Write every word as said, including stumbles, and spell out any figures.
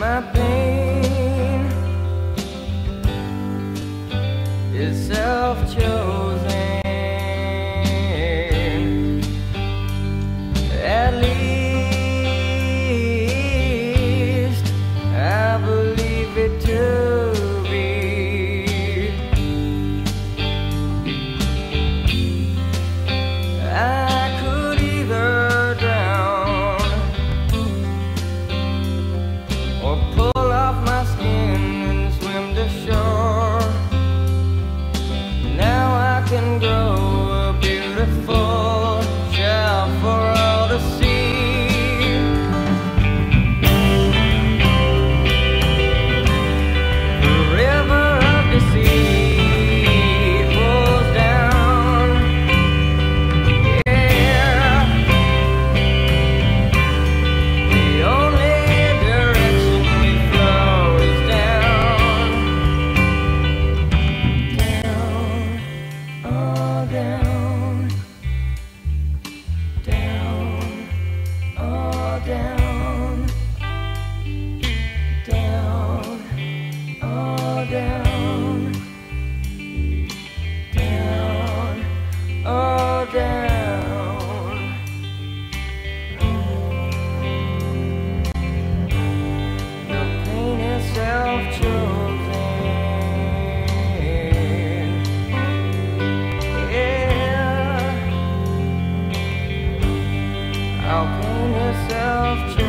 My pain is self-chosen. At least I believe it to be. I down, down, oh down, down, oh down. Self-trust.